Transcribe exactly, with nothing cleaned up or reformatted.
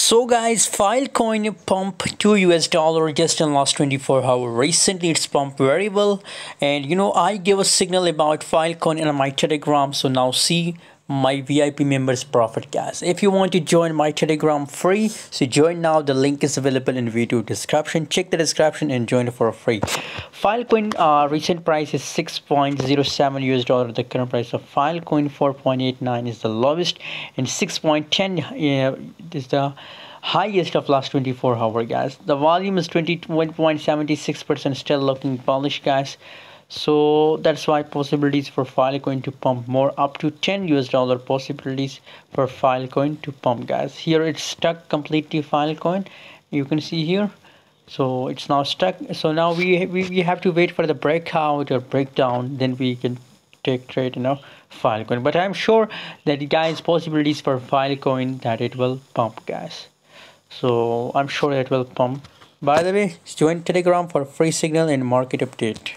So guys, Filecoin pumped two U S dollar just in last twenty-four hours. Recently it's pumped very well, and you know I gave a signal about Filecoin in my Telegram. So now see my V I P members profit, guys. If you want to join my Telegram free, so join now. The link is available in video description. Check the description and join for free. Filecoin uh, recent price is six point zero seven U S dollar. The current price of Filecoin four point eight nine is the lowest, and six point one zero uh, is the highest of last twenty-four hours, guys. The volume is twenty-one point seven six percent, still looking bullish, guys. So that's why possibilities for Filecoin to pump more, up to ten U S dollar possibilities for Filecoin to pump, guys. Here it's stuck completely, Filecoin, you can see here. So it's now stuck. So now we, we, we have to wait for the breakout or breakdown, then we can take trade, you know, Filecoin. But I'm sure that, guys, possibilities for Filecoin that it will pump, guys. So I'm sure it will pump. By the way, join Telegram for free signal and market update.